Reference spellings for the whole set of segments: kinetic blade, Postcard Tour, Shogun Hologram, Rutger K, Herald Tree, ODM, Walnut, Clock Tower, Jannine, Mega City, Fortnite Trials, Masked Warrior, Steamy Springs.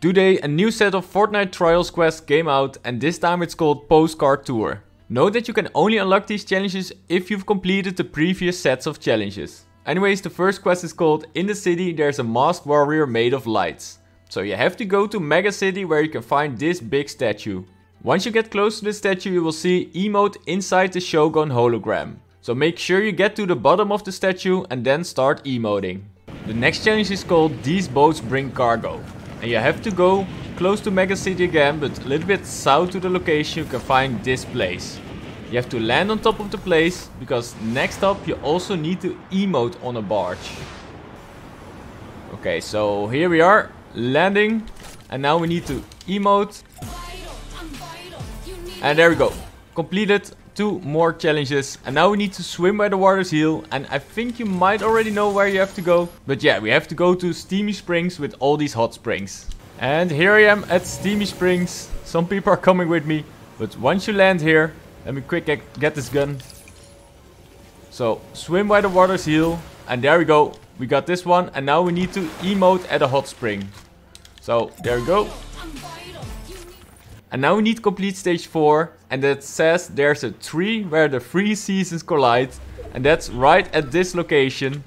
Today a new set of Fortnite Trials quests came out, and this time it's called Postcard Tour. Note that you can only unlock these challenges if you've completed the previous sets of challenges. Anyways, the first quest is called In the City There's a Masked Warrior Made of Lights. So you have to go to Mega City where you can find this big statue. Once you get close to the statue you will see emote inside the Shogun Hologram. So make sure you get to the bottom of the statue and then start emoting. The next challenge is called These Boats Bring Cargo. And you have to go close to Mega City again, but a little bit south to the location you can find this place. You have to land on top of the place, because next up you also need to emote on a barge. Okay, so here we are, landing, and now we need to emote. And there we go, completed 2 more challenges, and now we need to swim by the water's heel, and I think you might already know where you have to go. But yeah, we have to go to Steamy Springs with all these hot springs. And here I am at Steamy Springs. Some people are coming with me, but once you land here, let me quick get this gun. So swim by the water's heel, and there we go. We got this one, and now we need to emote at a hot spring. So there we go. And now we need to complete stage 4, and that says there's a tree where the 3 seasons collide, and that's right at this location.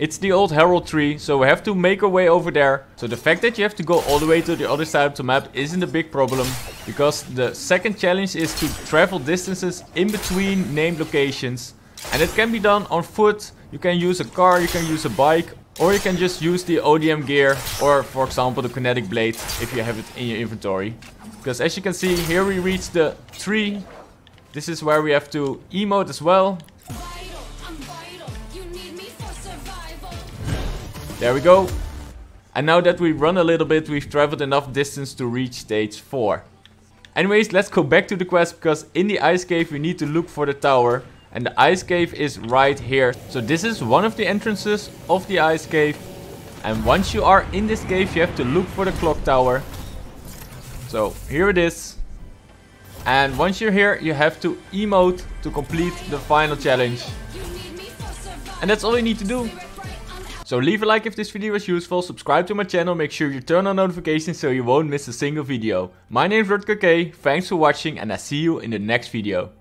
It's the old Herald Tree, so we have to make our way over there. So the fact that you have to go all the way to the other side of the map isn't a big problem, because the second challenge is to travel distances in between named locations. And it can be done on foot, you can use a car, you can use a bike, or you can just use the ODM gear, or for example the kinetic blade if you have it in your inventory. Because as you can see, here we reach the tree. This is where we have to emote as well. There we go. And now that we run a little bit, we've traveled enough distance to reach stage 4. Anyways, let's go back to the quest, because in the ice cave we need to look for the tower. And the ice cave is right here. So this is one of the entrances of the ice cave. And once you are in this cave, you have to look for the clock tower. So here it is. And once you're here, you have to emote to complete the final challenge. And that's all you need to do. So leave a like if this video was useful, subscribe to my channel, make sure you turn on notifications so you won't miss a single video. My name is Rutger K, thanks for watching, and I see you in the next video.